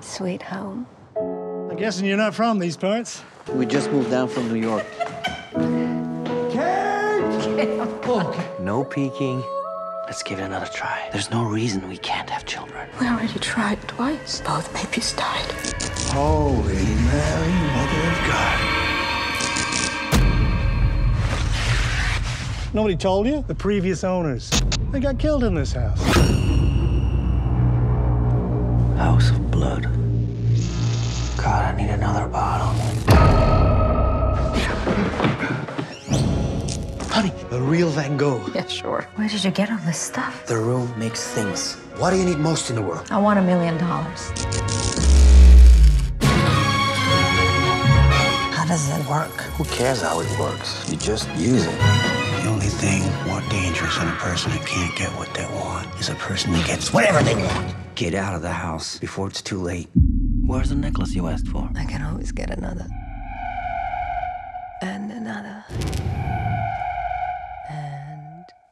Sweet home. I'm guessing you're not from these parts. We just moved down from New York. No peeking. Let's give it another try. There's no reason we can't have children. We already tried twice. Both babies died. Holy Mary, Mother of God. Nobody told you? The previous owners. They got killed in this house. House of blood. God, I need another bottle. Honey, a real Van Gogh. Yeah, sure. Where did you get all this stuff? The Room makes things. What do you need most in the world? I want $1 million. How does it work? Who cares how it works? You just use it. The only thing more dangerous than a person who can't get what they want is a person who gets whatever they want. Get out of the house before it's too late. Where's the necklace you asked for? I can always get another. And another.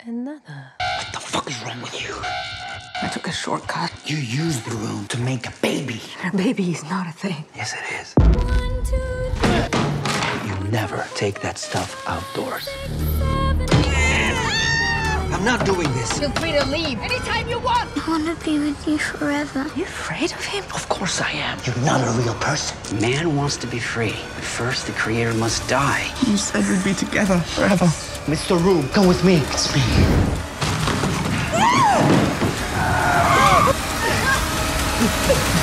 Another. What the fuck is wrong with you? I took a shortcut. You used the room to make a baby. A baby is not a thing. Yes, it is. One, two, three. You never take that stuff outdoors. I'm not doing this. Feel free to leave anytime you want. I want to be with you forever. You're afraid of him? Of course I am. You're not a real person. Man wants to be free, but first the creator must die. You said we'd be together forever. Mr. Room, come with me. It's me. No!